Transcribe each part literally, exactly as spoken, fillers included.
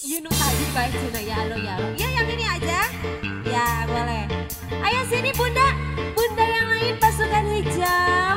Yunu tadi baik Juno ya lo ya lo. Ya yang ini aja. Ya boleh. Ayo sini bunda, bunda yang lain pasukan hijau.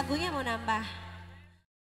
lagunya mau nambah.